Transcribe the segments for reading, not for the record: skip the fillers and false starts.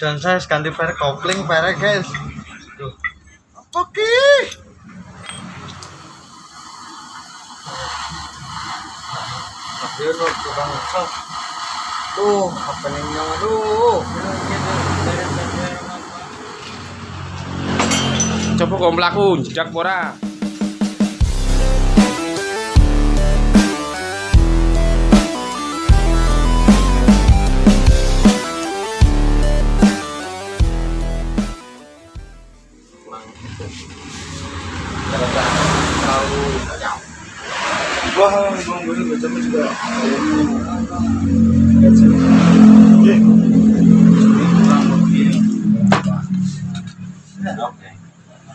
Dan saya ganti per kopling pernya guys. Duh. Apa ki? Tapi udah tukang sok. Duh, apa nih yang aduh. Coba kok mlaku njak ora.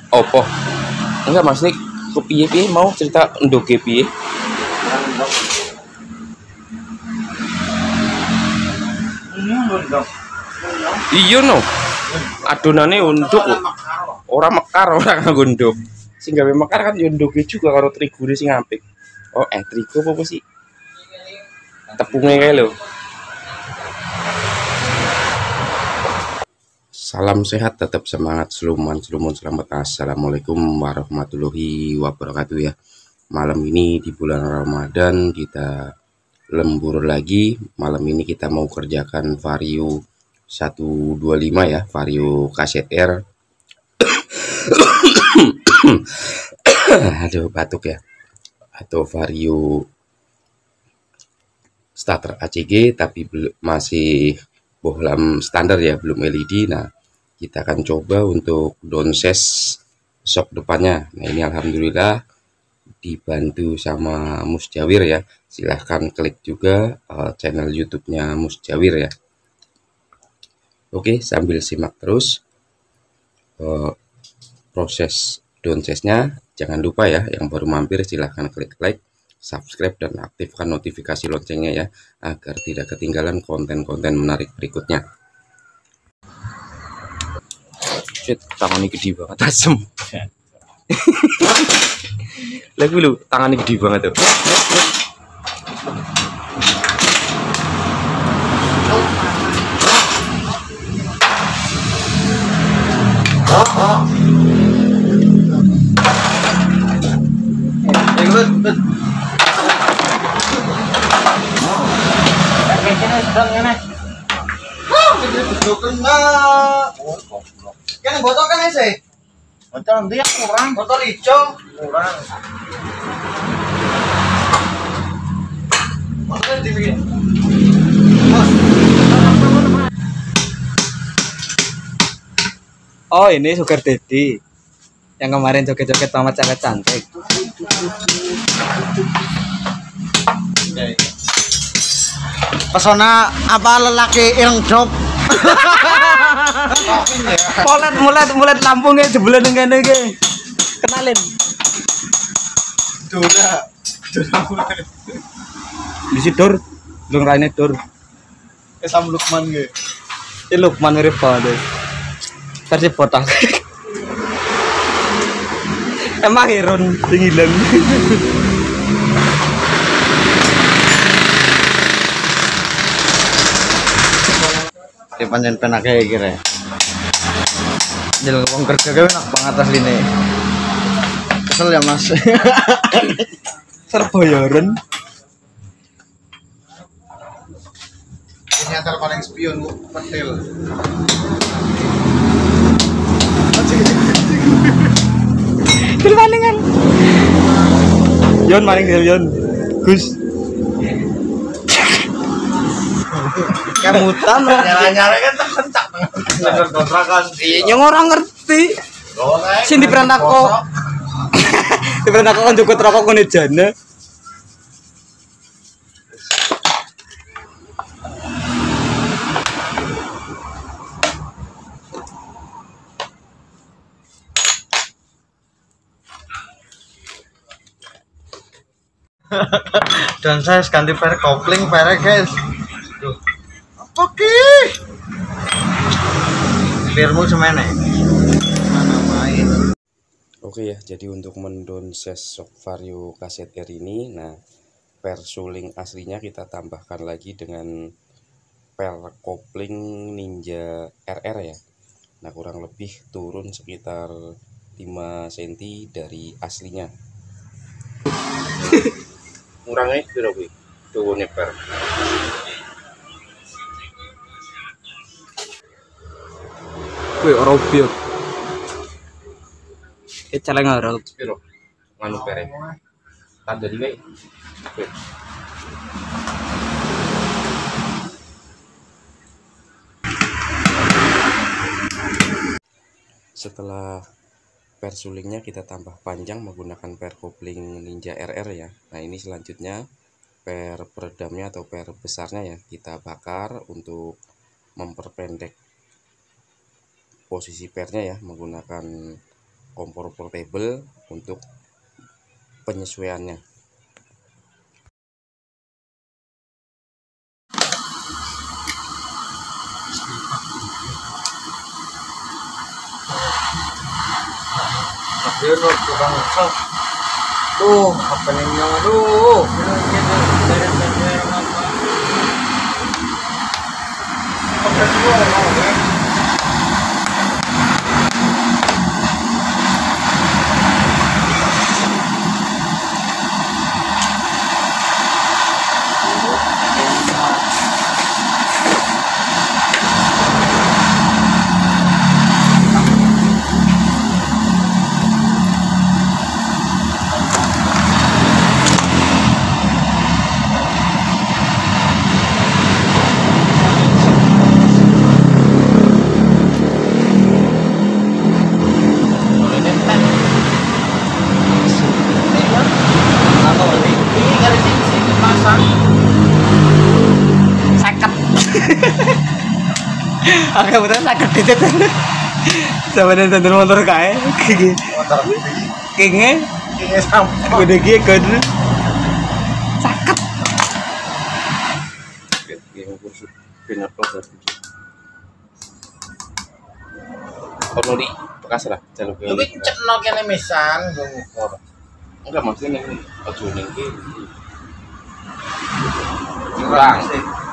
Opo, enggak mas Nik, kepiye mau cerita ndoge piye? Iya no, adonane untuk orang mekar orang gondok, sing gawe mekar kan ndoge juga karo trigone sing apik. Oh trigo apa sih? Tepungnya kayak lo. Salam sehat, tetap semangat, seluman selamat. Assalamualaikum warahmatullahi wabarakatuh ya. Malam ini di bulan Ramadan kita lembur lagi. Malam ini kita mau kerjakan Vario 125 ya, Vario KZR. Aduh batuk ya. Atau Vario starter ACG tapi masih bohlam standar ya, belum LED. Nah, kita akan coba untuk downsize shock depannya. Nah ini alhamdulillah dibantu sama Musjawir ya. Silahkan klik juga channel YouTube-nya Musjawir ya. Oke, sambil simak terus proses downsize-nya. Jangan lupa ya, yang baru mampir silahkan klik like, subscribe, dan aktifkan notifikasi loncengnya ya, agar tidak ketinggalan konten-konten menarik berikutnya. Shit, tangannya gede banget, asem. Lagi lu, tangannya gede banget tuh. Botol kan sih? Botol dia kurang, botol hijau kurang. Mana dibikin? Oh, ini sugar daddy yang kemarin joget-joget sama cewek cantik. Pesona apa lelaki ireng job? Polet mulet Lampungnya jebule ning kene iki. Kenalin. Dora mulet. Disi Dor, lung raine Dor. Sam Lukman ge. Iki Lukman mirip banget. Versi botak. Emang Heron sing ilang. Panjen penake iki rek. Jel wong kerja gawe enak banget asline. Kesel ya Mas. Serba yoren. Ini antar paling spion petil. Dil palingan. Yon maring dil yon. Gus. Kemutan nyala-nyala kan terkencak kontrakan. Iya, orang ngerti. Sing diperintah kok. Diperintah kok njukut rokok ngene jane. Dan saya ganti per kopling per guys. Duh. Oke, firmu semene. Oke ya, jadi untuk mendownsize shock Vario KZR ini, nah, persuling aslinya kita tambahkan lagi dengan pel kopling Ninja RR ya. Nah, kurang lebih turun sekitar 5 cm dari aslinya. Kurangnya kira kuwi turune per. Kuwi ora opo. Celeng ora piro. Nganu pere. Tandani wae. Setelah per sulingnya kita tambah panjang menggunakan per kopling Ninja RR ya. Nah, ini selanjutnya per peredamnya atau per besarnya ya, kita bakar untuk memperpendek posisi pernya ya, menggunakan kompor portable untuk penyesuaiannya. Dia roh tukang sok tuh apa nanya aduh agak betul sakit gitu sama tender motor kae gigi motor kinge kinge sampo udah gigi kudu sakit gigi kursi pindah proses ono di bekas lah jalur kuwi cekno kene mesan go ngukur enggak maksudnya ning ojo ning iki kurang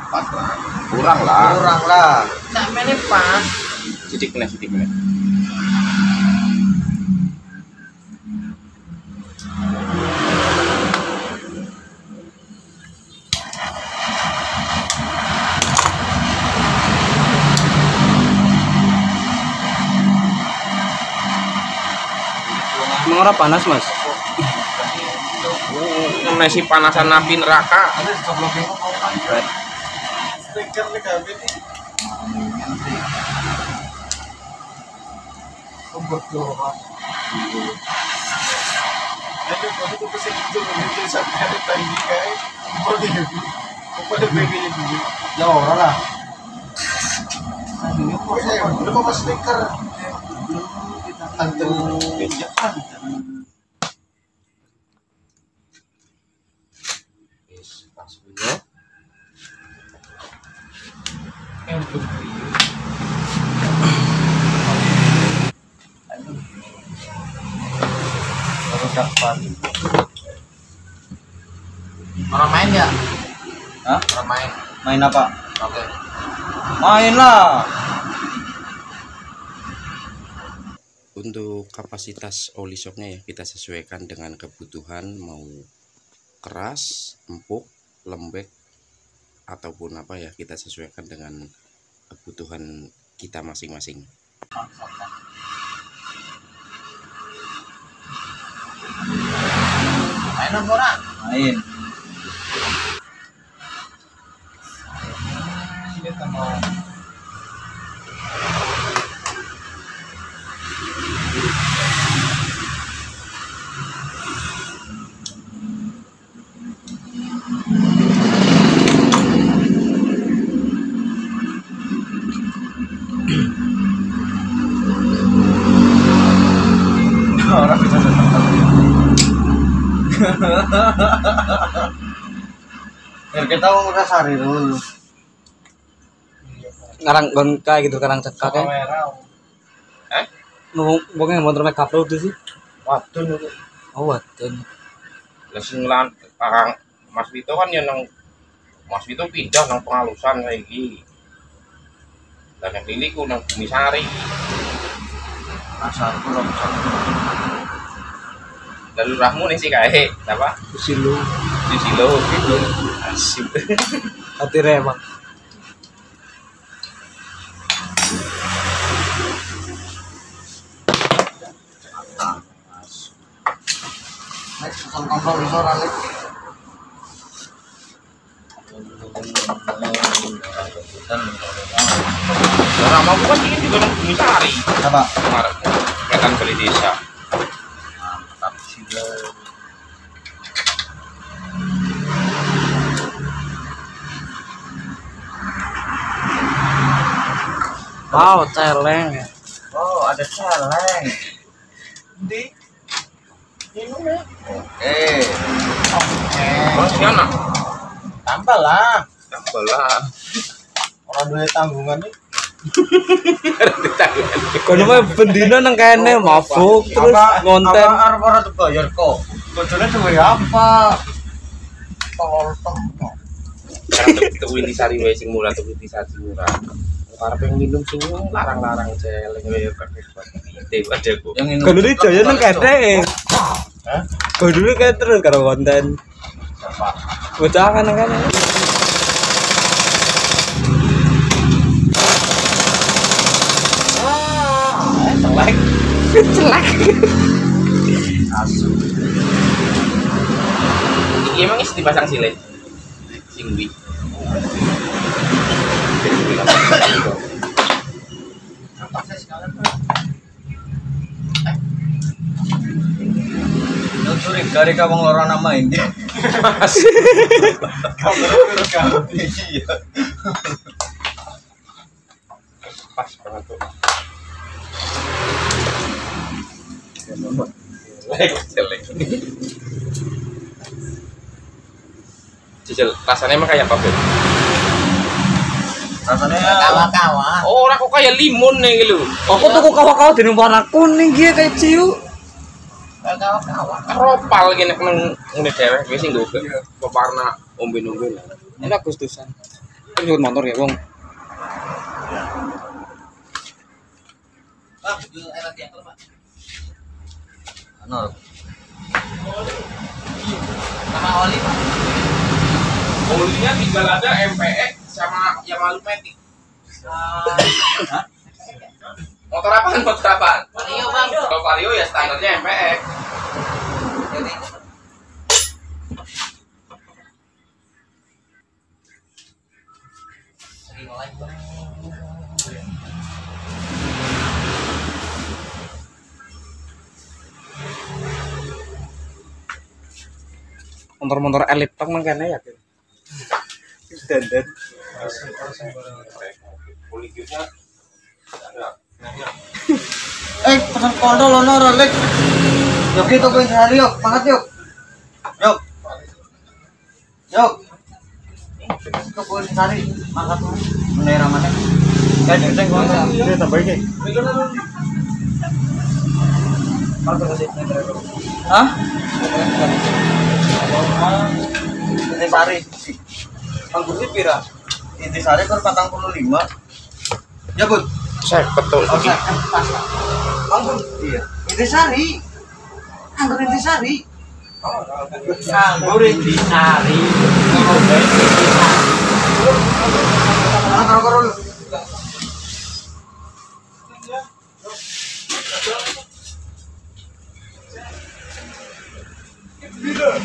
pas lah kurang lah sampeyan pas sidik meneh ora panas mas nasi panasan api neraka stiker nih kami ini stiker orang main ya? Hah? Orang main. Main apa? Oke. Main lah. Untuk kapasitas oli shocknya ya kita sesuaikan dengan kebutuhan, mau keras, empuk, lembek ataupun apa ya, kita sesuaikan dengan kebutuhan kita masing-masing. Main apa? Main. Ini tambah. Biar kita ngurus hari dulu ngarang gonka gitu karang cekak ya ngomongnya motor make up road sih wadun itu oh wadun lesing lan karang Mas Vito kan ya nang Mas Vito pindah nang pengalusan kayak gini Lagi keliling nang Bumisari. Pasar Kulon. Lalu rahmu nih sih kae, apa? Silo. Silo gitu. Asik. Hati remang. Kompor iso ra lek. Ora mau kuwi iki juga nang Bumisari. Apa? Marek. Ketan beli desa. Mantap sila. Wow, celeng. Oh, ada celeng. Di oke. Oke. Tambahlah. Tambahlah. Orang duwe tanggungan iki. Kono mah bendina nang kene mabuk terus ngonten. Apa arep ora dibayar kok. Bojone duwe apa? Tolol teko. Tuwi di sari wae sing murah tuwi di sari murah. Karep minum sing larang-larang celeng wae kok. Hah? Kau dulu kayak terus karo konten. Siapa? Bocah kan. Ah, celak. Celak. Asu. Iki emang isi dipasang silet. Sing wi. Apa sih sekalian, sulit dari kamu ngeluaran nama ini masih kamu pas banget tuh cicil rasanya emang kayak apa Ben? Rasanya kawa-kawa oh aku kayak limun nih gitu aku tuh kawa-kawa di warnaku nih dia kayak ciu kawan-kawan ropal gini nang ngene dhewe wis sing nggo pewarna omben-omben nek Agustusan nyuwun motor ya wong ah yo enak ya Pak ana sama oli Pak olinya tinggal ada MPX sama Yamaha Matic motor apaan? Motor apaan? Vario Bang. Kalau Vario ya standarnya MPX. Jadi motor-motor elit Bang mangkane ya. Standar. Poligusnya standar. Pesan kondol lono rolek. Yuk kita ke sehari yuk, banget yuk. Yuk. Yuk. Kita ke sehari, banget loh. Mulai ramadan. Jadi saya gua ini tambah ini. Hah? Ini sari. Anggurnya pira? Ini sari kan 45. Ya, Bud. Saya betul. Oke, anggur iya. Intisari. Anggur Intisari. Oh, anggur Intisari. Terus.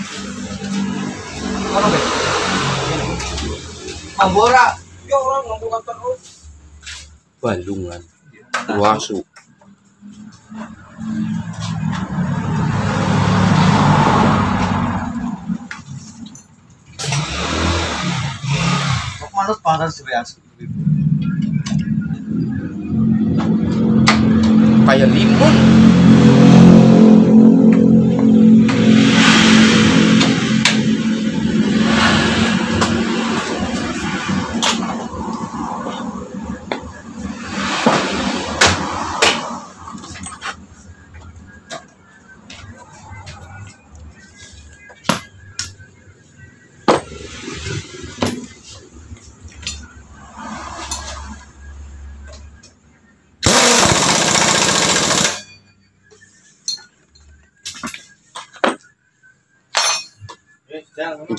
Balungan, wasu. Manut panas serius. Kayak limun.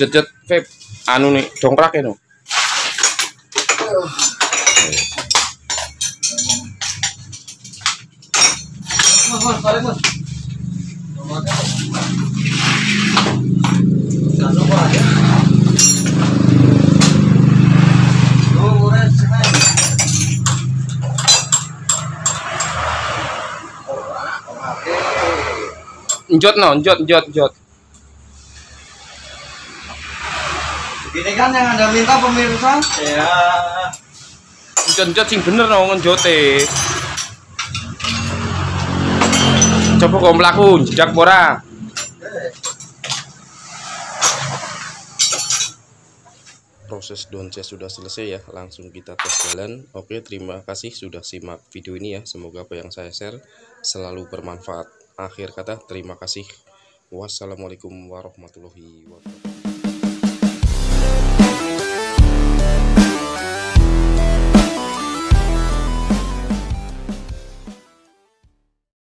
Jet-jet vape anu nih dongkrak ya no. Njot no, njot. Ini kan yang Anda minta pemirsa. Ya. Njot sing bener no njote. Coba kok mlaku jedak ora. Proses downset sudah selesai ya, langsung kita tes jalan. Oke, terima kasih sudah simak video ini ya. Semoga apa yang saya share selalu bermanfaat. Akhir kata, terima kasih. Wassalamualaikum warahmatullahi wabarakatuh.